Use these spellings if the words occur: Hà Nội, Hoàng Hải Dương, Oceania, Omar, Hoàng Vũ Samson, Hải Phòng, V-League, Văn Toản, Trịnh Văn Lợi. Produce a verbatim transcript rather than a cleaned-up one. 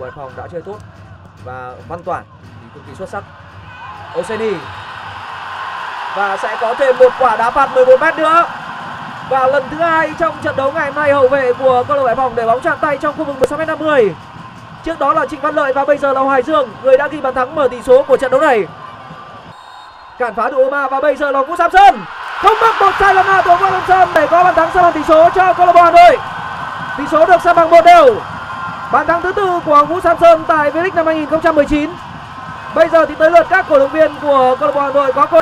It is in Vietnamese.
Hải Phòng đã chơi tốt và Văn Toản thì cực kỳ xuất sắc. Oceania và sẽ có thêm một quả đá phạt mười bốn mét nữa. Và lần thứ hai trong trận đấu ngày hôm nay, hậu vệ của câu lạc bộ Hải Phòng để bóng chạm tay trong khu vực mười sáu mét năm mươi. Trước đó là Trịnh Văn Lợi và bây giờ là Hoàng Hải Dương, người đã ghi bàn thắng mở tỷ số của trận đấu này. Cản phá được Omar và bây giờ là Vũ Samson. Không mắc một sai lầm nào của Vũ Samson để có bàn thắng san bằng tỷ số cho câu lạc bộ Hà Nội. Tỷ số được san bằng một đều. Bàn thắng thứ tư của Hoàng Vũ Samson tại V-League năm hai nghìn không trăm mười chín. Bây giờ thì tới lượt các cổ động viên của câu lạc bộ Hà Nội có cơ hội.